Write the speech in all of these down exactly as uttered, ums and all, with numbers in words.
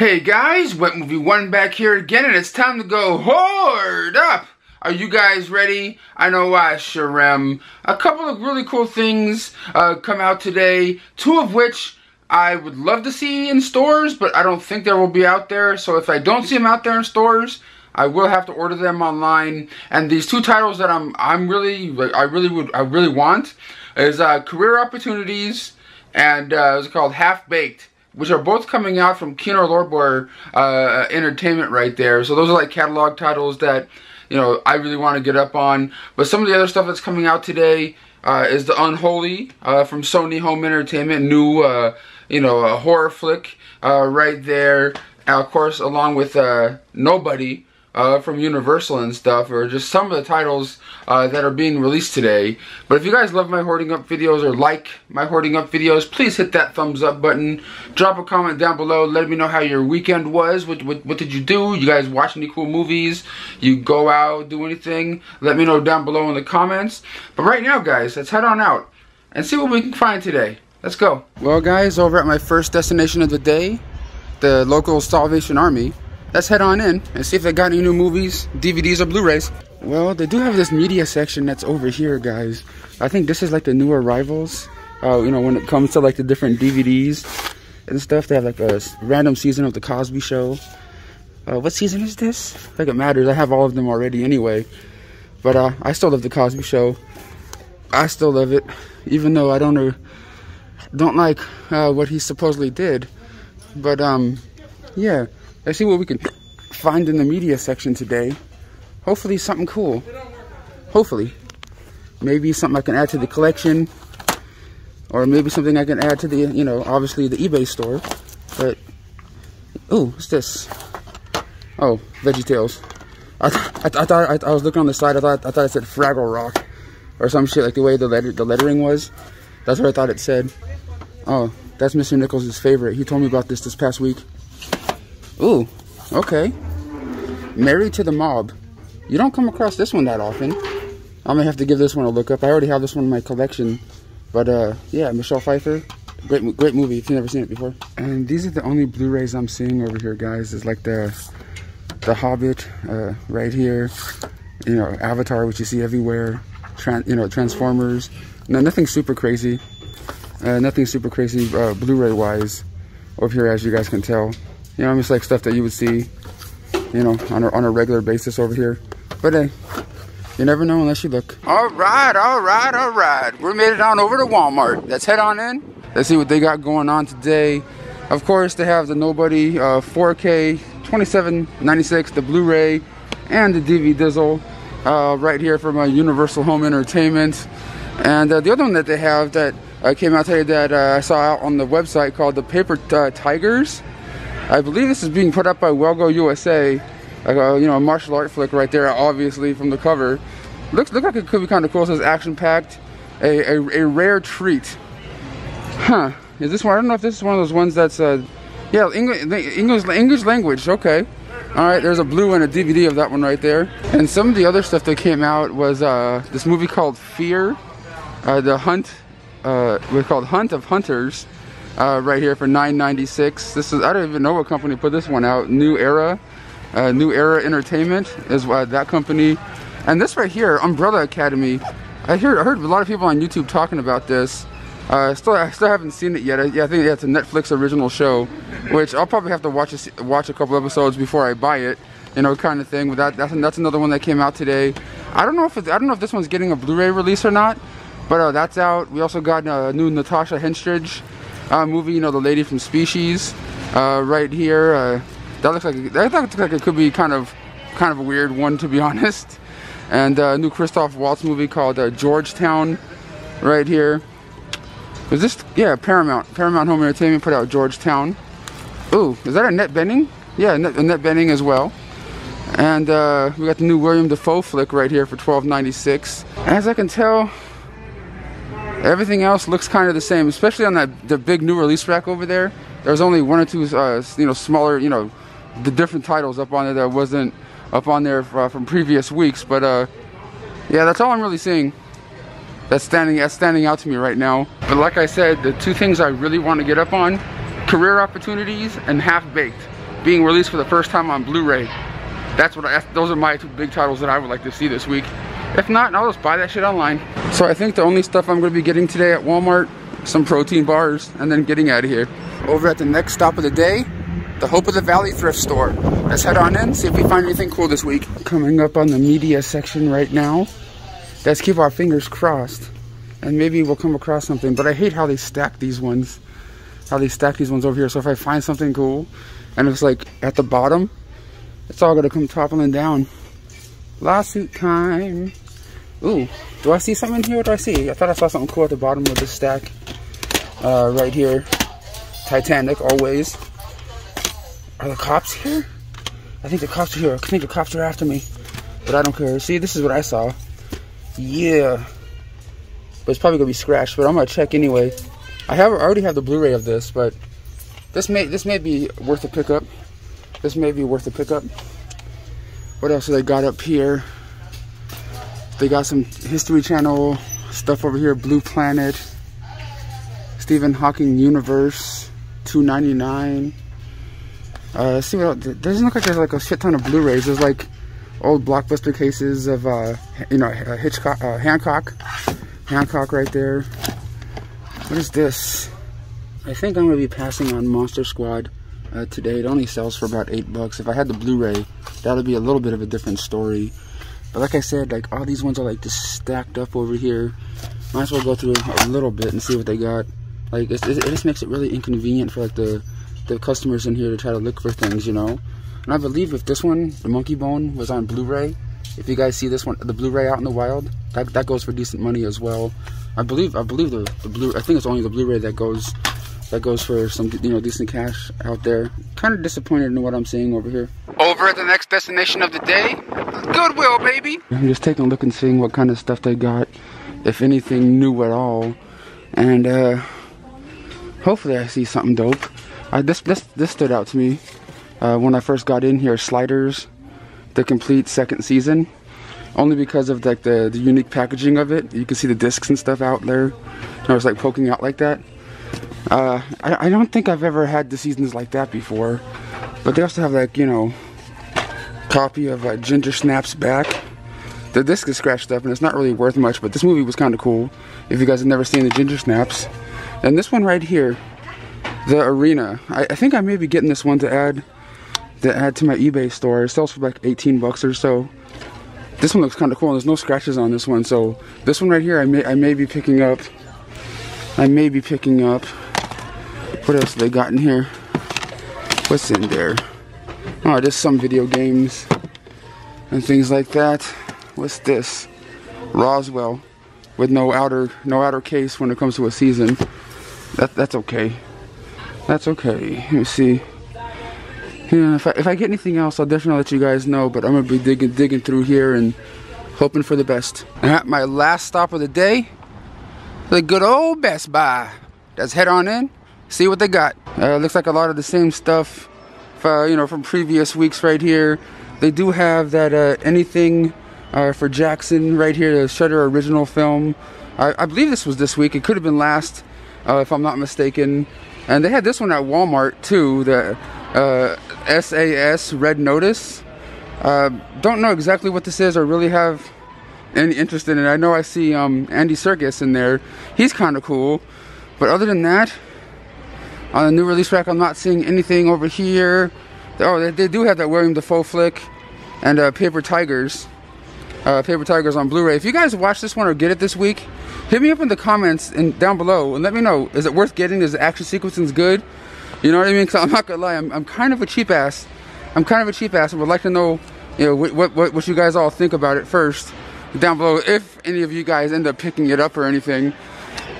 Hey guys, WetMovie one back here again, and it's time to go hard up! Are you guys ready? I know I sure am. A couple of really cool things uh, come out today, two of which I would love to see in stores, but I don't think they will be out there, so if I don't see them out there in stores, I will have to order them online. And these two titles that I'm, I'm really, I really would, I really want is uh, Career Opportunities and uh, it's called Half-Baked, which are both coming out from Kino Lorber uh, Entertainment right there. So those are like catalog titles that, you know, I really want to get up on. But some of the other stuff that's coming out today uh, is The Unholy uh, from Sony Home Entertainment. New, uh, you know, a horror flick uh, right there. And of course, along with uh, Nobody uh, from Universal and stuff, or just some of the titles uh, that are being released today. But if you guys love my hoarding up videos or like my hoarding up videos, please hit that thumbs up button. Drop a comment down below. Let me know how your weekend was. What, what, what did you do? You guys watch any cool movies? You go out, do anything? Let me know down below in the comments. But right now, guys, let's head on out and see what we can find today. Let's go. Well, guys, over at my first destination of the day, the local Salvation Army, let's head on in and see if they got any new movies, D V Ds, or Blu-rays. Well, they do have this media section that's over here, guys. I think this is like the new arrivals. Uh, you know, when it comes to like the different D V Ds and stuff, they have like a random season of The Cosby Show. Uh, what season is this? I think it matters. I have all of them already anyway. But uh, I still love The Cosby Show. I still love it, even though I don't know, don't like uh, what he supposedly did. But um, yeah. Let's see what we can find in the media section today. Hopefully something cool. Hopefully. Maybe something I can add to the collection. Or maybe something I can add to the, you know, obviously the eBay store. But, ooh, what's this? Oh, VeggieTales. I, th I, th I thought, I, th I was looking on the side, I thought, I thought it said Fraggle Rock. Or some shit, like the way the, letter the lettering was. That's what I thought it said. Oh, that's Mister Nichols' favorite. He told me about this this past week. Ooh, okay. Married to the Mob. You don't come across this one that often. I'm gonna have to give this one a look up. I already have this one in my collection. But uh, yeah, Michelle Pfeiffer. Great, great movie if you've never seen it before. And these are the only Blu-rays I'm seeing over here, guys. It's like the the Hobbit uh, right here. You know, Avatar, which you see everywhere. Tran you know, Transformers. No, nothing super crazy. Uh, nothing super crazy uh, Blu-ray wise over here, as you guys can tell. You know, just like stuff that you would see, you know, on a, on a regular basis over here. But hey, you never know unless you look. All right, all right, all right. We made it on over to Walmart. Let's head on in. Let's see what they got going on today. Of course, they have the Nobody uh, four K, twenty-seven ninety-six, the Blu-ray, and the D V D-Dizzle uh, right here from uh, Universal Home Entertainment. And uh, the other one that they have that uh, came out today that uh, I saw out on the website called the Paper uh, Tigers. I believe this is being put up by Welgo U S A, like a, you know, a martial art flick right there, obviously, from the cover. Looks look like it could be kind of cool. It says action-packed, a, a, a rare treat. Huh, is this one, I don't know if this is one of those ones that's, uh, yeah, English, English, English language, okay. All right, there's a Blu-ray and a D V D of that one right there. And some of the other stuff that came out was uh, this movie called Fear, uh, the Hunt, uh, we're called Hunt of Hunters. Uh, right here for nine ninety-six. This is, I don't even know what company put this one out. New Era, uh, New Era Entertainment is uh, that company. And this right here, Umbrella Academy. I heard, I heard a lot of people on YouTube talking about this. Uh, still, I still haven't seen it yet. I, yeah, I think yeah, it's a Netflix original show, which I'll probably have to watch a, watch a couple episodes before I buy it, you know, kind of thing. But that, that's that's another one that came out today. I don't know if it's, I don't know if this one's getting a Blu-ray release or not, but uh, that's out. We also got a new Natasha Henstridge Uh, movie, you know, the lady from Species, uh, right here. Uh, that looks like that looks like it could be kind of, kind of a weird one, to be honest. And a uh, new Christoph Waltz movie called uh, Georgetown, right here. Was this? Yeah, Paramount. Paramount Home Entertainment put out Georgetown. Ooh, is that Annette Bening? Yeah, Annette, Annette Bening as well. And uh, we got the new William Dafoe flick right here for twelve ninety-six. As I can tell, everything else looks kind of the same, especially on that the big new release rack over there. There's only one or two, uh, you know, smaller, you know, the different titles up on there that wasn't up on there uh, from previous weeks. But uh, yeah, that's all I'm really seeing. That's standing, that's standing out to me right now. But like I said, the two things I really want to get up on: Career Opportunities and Half Baked. being released for the first time on Blu-ray. That's what I, those are my two big titles that I would like to see this week. If not, I'll just buy that shit online. So I think the only stuff I'm going to be getting today at Walmart, some protein bars, and then getting out of here. Over at the next stop of the day, the Hope of the Valley thrift store. Let's head on in, see if we find anything cool this week. Coming up on the media section right now, let's keep our fingers crossed. And maybe we'll come across something, but I hate how they stack these ones. How they stack these ones over here. So if I find something cool, and it's like at the bottom, it's all going to come toppling down. Lawsuit time. Ooh, do I see something here? What do I see? I thought I saw something cool at the bottom of this stack. Uh, right here. Titanic, always. Are the cops here? I think the cops are here. I think the cops are after me. But I don't care. See, this is what I saw. Yeah. But it's probably going to be scratched, but I'm going to check anyway. I have I already have the Blu-ray of this, but this may this may be worth a pickup. This may be worth a pickup. What else do they got up here? They got some History Channel stuff over here. Blue Planet, Stephen Hawking Universe, two ninety-nine. Uh, see what else? It doesn't look like there's like a shit ton of Blu-rays. There's like old blockbuster cases of uh, you know uh, Hitchcock, uh, Hancock, Hancock right there. What is this? I think I'm gonna be passing on Monster Squad. Uh, today it only sells for about eight bucks. If I had the Blu-ray, that would be a little bit of a different story, but like I said, like all these ones are like just stacked up over here. Might as well go through a little bit and see what they got. Like it's, it just makes it really inconvenient for like the the customers in here to try to look for things, you know. And I believe if this one, the Monkey Bone, was on Blu-ray, if you guys see this one, the Blu-ray out in the wild, that, that goes for decent money as well. I believe I believe the, the blue I think it's only the Blu-ray that goes That goes for some, you know, decent cash out there. Kind of disappointed in what I'm seeing over here. Over at the next destination of the day, Goodwill, baby! I'm just taking a look and seeing what kind of stuff they got, if anything new at all. And, uh, hopefully I see something dope. I, this, this, this stood out to me uh, when I first got in here. Sliders, the complete second season. Only because of, like, the, the unique packaging of it. You can see the discs and stuff out there. I was, like, poking out like that. Uh, I, I don't think I've ever had the seasons like that before, but they also have like, you know, copy of uh, Ginger Snaps back. The disc is scratched up and it's not really worth much, but this movie was kind of cool, if you guys have never seen the Ginger Snaps. And this one right here, The Arena, I, I think I may be getting this one to add, to add to my eBay store. It sells for like eighteen bucks or so. This one looks kind of cool and there's no scratches on this one, so this one right here I may, I may be picking up. I may be picking up. What else have they got in here? What's in there? Oh, just some video games and things like that. What's this? Roswell, with no outer, no outer case when it comes to a season. That that's okay. That's okay. Let me see. Yeah, if I if I get anything else, I'll definitely let you guys know. But I'm gonna be digging digging through here and hoping for the best. And at my last stop of the day, the good old Best Buy. Let's head on in. See what they got. Uh, looks like a lot of the same stuff, for, you know, from previous weeks right here. They do have that uh, anything uh, for Jackson right here, the Shudder original film. I, I believe this was this week. It could have been last, uh, if I'm not mistaken. And they had this one at Walmart too, the uh, S A S Red Notice. Uh, don't know exactly what this is or really have any interest in it. I know I see um, Andy Serkis in there. He's kind of cool. But other than that, on the new release rack, I'm not seeing anything over here. Oh, they, they do have that William Dafoe flick and uh, Paper Tigers. Uh, Paper Tigers on Blu-ray. If you guys watch this one or get it this week, hit me up in the comments and down below and let me know. Is it worth getting? Is the action sequencing good? You know what I mean? Because I'm not gonna lie, I'm, I'm kind of a cheap ass. I'm kind of a cheap ass, and would like to know, you know, what what what you guys all think about it first down below. If any of you guys end up picking it up or anything,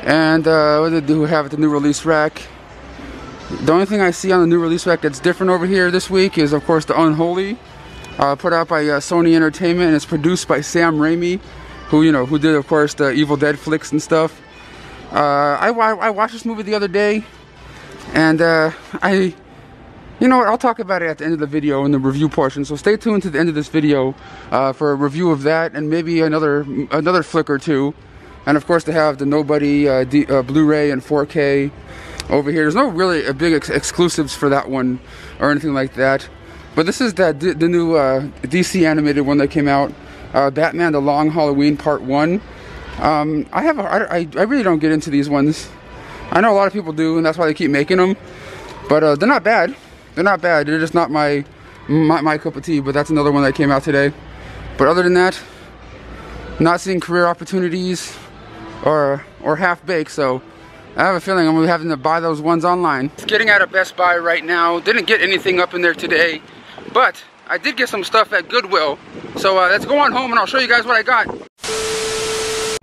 and uh, what do we have at the new release rack? The only thing I see on the new release rack that's different over here this week is, of course, The Unholy, uh, put out by uh, Sony Entertainment, and it's produced by Sam Raimi, who, you know, who did, of course, the Evil Dead flicks and stuff. Uh, I, I watched this movie the other day, and uh, I, you know what, I'll talk about it at the end of the video in the review portion, so stay tuned to the end of this video uh, for a review of that and maybe another, another flick or two. And, of course, they have the Nobody uh, D uh, Blu-ray and four K. over here. There's no really a big ex exclusives for that one or anything like that. But this is that the new uh, D C animated one that came out, uh, Batman: The Long Halloween Part One. Um, I have a, I, I really don't get into these ones. I know a lot of people do, and that's why they keep making them. But uh, they're not bad. They're not bad. They're just not my, my my cup of tea. But that's another one that came out today. But other than that, not seeing Career Opportunities or or Half-Baked. So I have a feeling I'm gonna be having to buy those ones online. Getting out of Best Buy right now. Didn't get anything up in there today. But I did get some stuff at Goodwill, so uh, let's go on home and I'll show you guys what I got.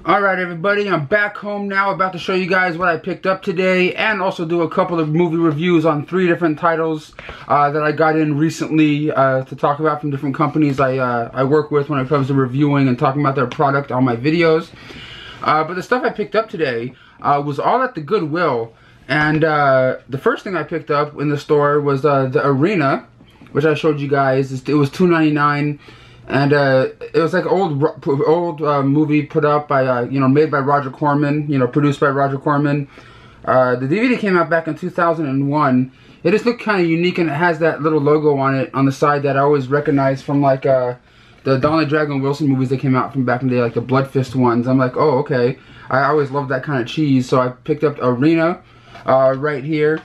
Alright everybody, I'm back home now, about to show you guys what I picked up today and also do a couple of movie reviews on three different titles uh, that I got in recently uh, to talk about from different companies I, uh, I work with when it comes to reviewing and talking about their product on my videos. Uh, but the stuff I picked up today uh, was all at the Goodwill, and uh, the first thing I picked up in the store was uh, The Arena, which I showed you guys. It was two ninety-nine, and uh, it was like old, old uh, movie put up by, uh, you know, made by Roger Corman, you know, produced by Roger Corman. Uh, the D V D came out back in two thousand one. It just looked kind of unique, and it has that little logo on it on the side that I always recognize from like uh, the Donald Dragon Wilson movies that came out from back in the day, like the Blood Fist ones. I'm like, oh, okay. I always loved that kind of cheese, so I picked up Arena uh, right here.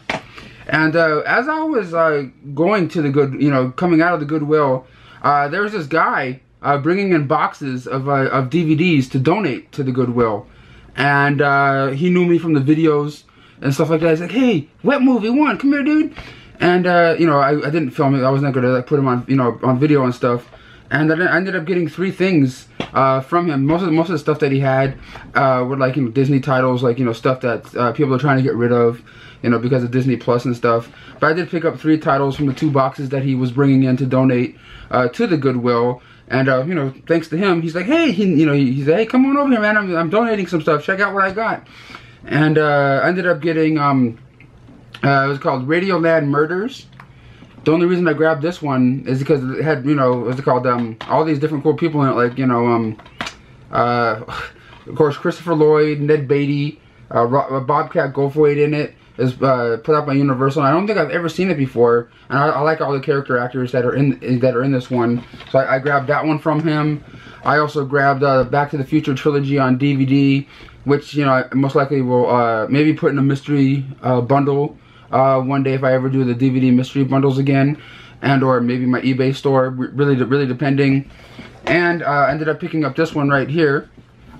And uh, as I was uh, going to the good, you know, coming out of the Goodwill, uh, there was this guy uh, bringing in boxes of, uh, of D V Ds to donate to the Goodwill. And uh, he knew me from the videos and stuff like that. He's like, hey, Wet Movie one, come here, dude. And, uh, you know, I, I didn't film it. I wasn't going to like, put him on, you know, on video and stuff. And then I ended up getting three things uh, from him. Most of the, most of the stuff that he had uh, were like, you know, Disney titles, like, you know, stuff that uh, people are trying to get rid of, you know, because of Disney Plus and stuff. But I did pick up three titles from the two boxes that he was bringing in to donate uh, to the Goodwill. And, uh, you know, thanks to him, he's like, hey, he, you know, he, he's like, hey, come on over here, man. I'm, I'm donating some stuff. Check out what I got. And uh, I ended up getting, um, uh, it was called Radioland Murders. The only reason I grabbed this one is because it had, you know, what's it called, um, all these different cool people in it, like, you know, um, uh, of course, Christopher Lloyd, Ned Beatty, uh, Bobcat Goldthwait in it, is uh, put out by Universal. I don't think I've ever seen it before, and I, I like all the character actors that are in that are in this one, so I, I grabbed that one from him. I also grabbed uh, Back to the Future trilogy on D V D, which, you know, I most likely will uh, maybe put in a mystery uh, bundle. Uh, one day if I ever do the D V D mystery bundles again, and or maybe my eBay store, really really depending. And I uh, ended up picking up this one right here,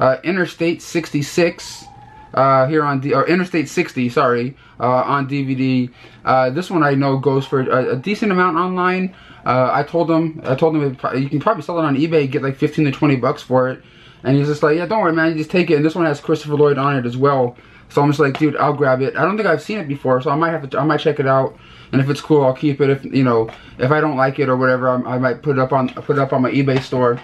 uh, Interstate sixty-six, uh, here on, D or Interstate sixty, sorry, uh, on D V D. Uh, this one I know goes for a, a decent amount online. Uh, I told them, I told them you can probably sell it on eBay, get like fifteen to twenty bucks for it. And he's just like, yeah, don't worry, man, you just take it. And this one has Christopher Lloyd on it as well. So I'm just like, dude, I'll grab it. I don't think I've seen it before, so I might have to, I might check it out. And if it's cool, I'll keep it. If, you know, if I don't like it or whatever, I, I might put it up on, put it up on my eBay store.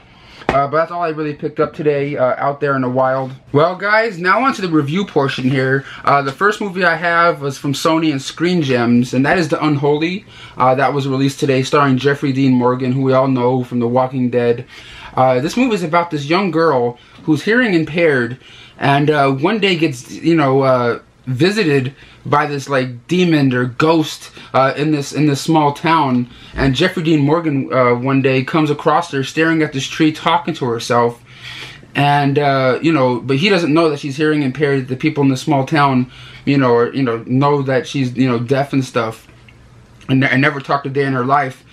Uh, but that's all I really picked up today uh, out there in the wild. Well, guys, now on to the review portion here. Uh, the first movie I have was from Sony and Screen Gems, and that is The Unholy. Uh, that was released today, starring Jeffrey Dean Morgan, who we all know from The Walking Dead. Uh, this movie is about this young girl who's hearing impaired, and uh, one day gets, you know, uh, visited by this like demon or ghost uh, in this in this small town. And Jeffrey Dean Morgan uh, one day comes across her staring at this tree, talking to herself. And uh, you know, but he doesn't know that she's hearing impaired. The people in the small town, you know, or, you know, know that she's, you know, deaf and stuff, and, and never talked a day in her life.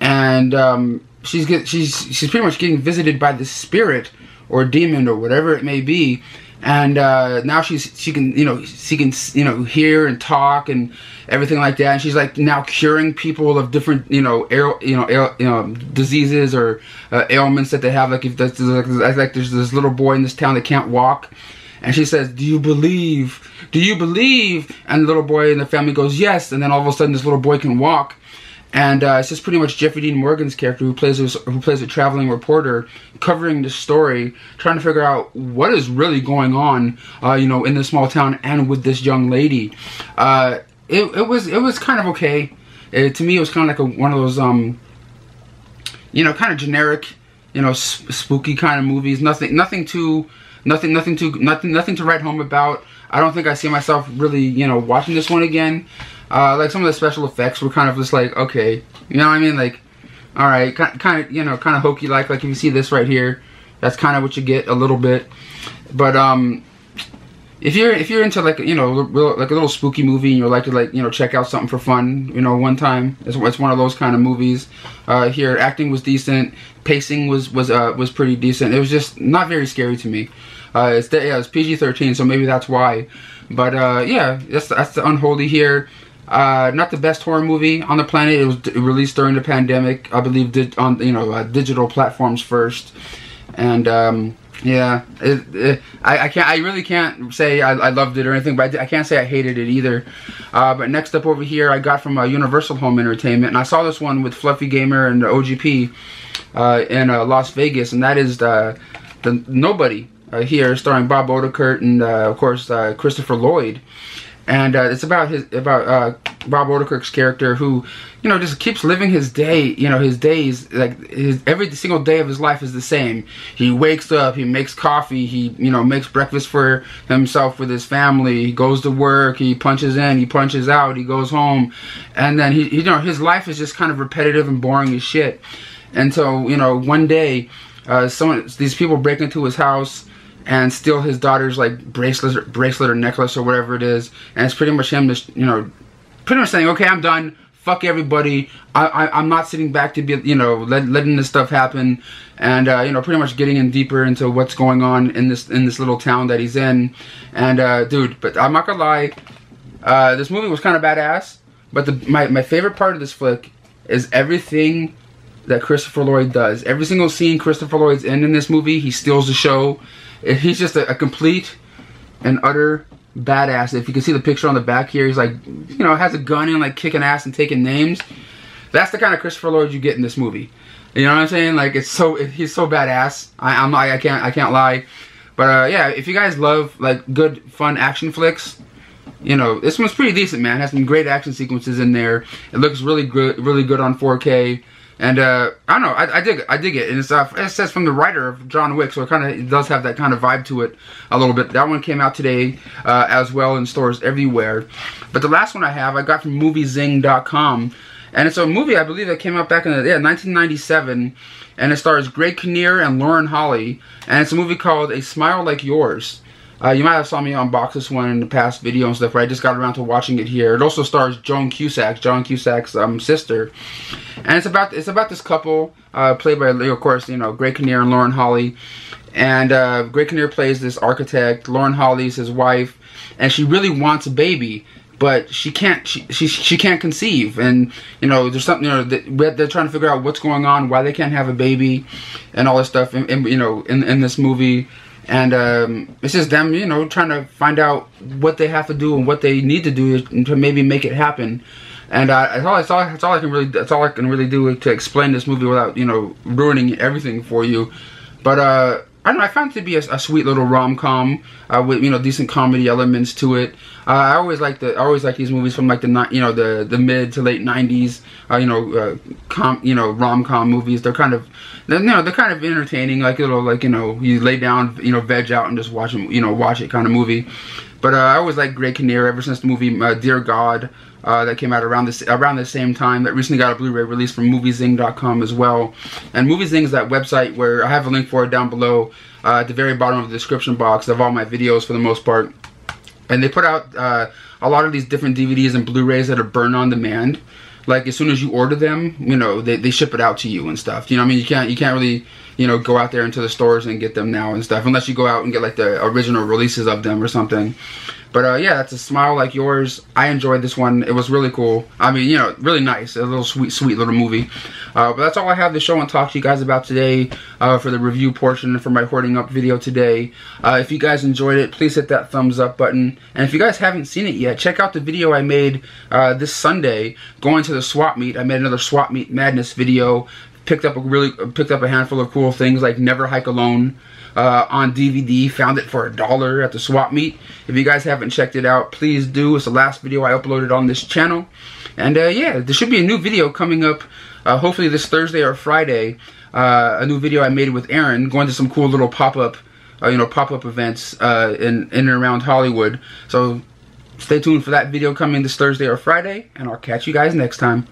And um, she's get, she's she's pretty much getting visited by this spirit or demon or whatever it may be. And uh, now she's she can you know she can you know hear and talk and everything like that, and she's like now curing people of different you know ail, you know ail, you know diseases or uh, ailments that they have. Like if that's like, like there's this little boy in this town that can't walk, and she says, "Do you believe? Do you believe?" And the little boy in the family goes, "Yes." And then all of a sudden, this little boy can walk. And uh, it's just pretty much Jeffrey Dean Morgan's character, who plays a, who plays a traveling reporter, covering the story, trying to figure out what is really going on, uh, you know, in this small town and with this young lady. Uh, it, it was it was kind of okay. It, to me, it was kind of like a, one of those, um, you know, kind of generic, you know, sp spooky kind of movies. Nothing nothing too nothing, nothing to, nothing, nothing to write home about. I don't think I see myself really, you know, watching this one again. Uh, like some of the special effects were kind of just like, okay, you know what I mean? Like, all right, kind of, you know, kind of hokey like. Like if you see this right here, that's kind of what you get a little bit. But um, if you're if you're into like, you know, like a little spooky movie and you like to like, you know, check out something for fun, you know, one time, it's, it's one of those kind of movies. Uh, here, acting was decent, pacing was was uh, was pretty decent. It was just not very scary to me. Uh, it's yeah, it's P G thirteen, so maybe that's why. But uh, yeah, that's that's The Unholy here. Uh, not the best horror movie on the planet. It was d released during the pandemic, I believe, did on you know uh, digital platforms first, and um, yeah, it, it, I, I can't. I really can't say I, I loved it or anything, but I, I can't say I hated it either. Uh, but next up over here, I got from uh, Universal Home Entertainment, and I saw this one with Fluffy Gamer and O G P uh, in uh, Las Vegas, and that is the, the Nobody uh, here, starring Bob Odenkirk and uh, of course uh, Christopher Lloyd. And uh, it's about his about uh, Bob Odenkirk's character who, you know, just keeps living his day. You know, his days, like his every single day of his life is the same. He wakes up, he makes coffee, he you know makes breakfast for himself with his family. He goes to work, he punches in, he punches out, he goes home, and then he you know his life is just kind of repetitive and boring as shit. And so you know one day, uh, someone these people break into his house and steal his daughter's like bracelet or, bracelet or necklace or whatever it is, and it's pretty much him just you know, pretty much saying, okay, I'm done. Fuck everybody. I, I I'm not sitting back to be you know let, letting this stuff happen, and uh, you know pretty much getting in deeper into what's going on in this in this little town that he's in, and uh, dude. But I'm not gonna lie, uh, this movie was kind of badass. But the my my favorite part of this flick is everything that Christopher Lloyd does. Every single scene Christopher Lloyd's in in this movie, he steals the show. He's just a, a complete and utter badass. If you can see the picture on the back here, he's like, you know, has a gun and like kicking ass and taking names. That's the kind of Christopher Lloyd you get in this movie. You know what I'm saying? Like it's so he's so badass. I, I'm I can't I can't lie. But uh, yeah, if you guys love like good fun action flicks, you know this one's pretty decent, man. It has some great action sequences in there. It looks really good, really good on four K. And uh, I don't know, I, I dig it, I dig it, and it's, uh, it says from the writer of John Wick, so it kind of it does have that kind of vibe to it a little bit. That one came out today uh, as well in stores everywhere. But the last one I have, I got from moviezing dot com, and it's a movie I believe that came out back in the, yeah, nineteen ninety-seven, and it stars Greg Kinnear and Lauren Holly, and it's a movie called A Smile Like Yours. Uh, you might have saw me unbox this one in the past video and stuff, but I just got around to watching it here. It also stars Joan Cusack, John Cusack's um, sister, and it's about it's about this couple uh, played by, of course, you know, Greg Kinnear and Lauren Holly. And uh, Greg Kinnear plays this architect. Lauren Holly's his wife, and she really wants a baby, but she can't. She she she can't conceive, and you know, there's something. You know, they're trying to figure out what's going on, why they can't have a baby, and all this stuff. And, and you know, in in this movie. And um, it's just them, you know, trying to find out what they have to do and what they need to do to maybe make it happen. And uh, that's all, that's all, that's all I can really, that's all I can really do to explain this movie without, you know, ruining everything for you. But uh, I don't know, I found it to be a, a sweet little rom-com uh, with, you know, decent comedy elements to it. Uh, I always like the, I always like these movies from like the, you know, the the mid to late nineties. Uh, you know, uh, com, you know, rom-com movies. They're kind of, they're, you know, they're kind of entertaining. Like little, like you know, you lay down, you know, veg out and just watch them, you know, watch it kind of movie. But uh, I always liked Greg Kinnear ever since the movie uh, Dear God uh, that came out around this around the same time. That recently got a Blu-ray release from moviezing dot com as well. And moviezing is that website where I have a link for it down below uh, at the very bottom of the description box of all my videos for the most part. And they put out uh, a lot of these different D V Ds and Blu-rays that are burned on demand. Like as soon as you order them, you know they, they ship it out to you and stuff. You know what I mean? You can't you can't really you know go out there into the stores and get them now and stuff unless you go out and get like the original releases of them or something. But uh, yeah, that's A Smile Like Yours. I enjoyed this one. It was really cool. I mean, you know, really nice. A little sweet, sweet little movie. Uh, but that's all I have to show and talk to you guys about today uh, for the review portion and for my hoarding up video today. Uh, if you guys enjoyed it, please hit that thumbs up button. And if you guys haven't seen it yet, check out the video I made uh, this Sunday going to the swap meet. I made another swap meet madness video. Picked up a really picked up a handful of cool things like Never Hike Alone uh, on D V D. Found it for a dollar at the swap meet. If you guys haven't checked it out, please do. It's the last video I uploaded on this channel. And uh, yeah, there should be a new video coming up uh, hopefully this Thursday or Friday. Uh, a new video I made with Aaron going to some cool little pop-up uh, you know, pop-up events uh, in, in and around Hollywood. So stay tuned for that video coming this Thursday or Friday, and I'll catch you guys next time.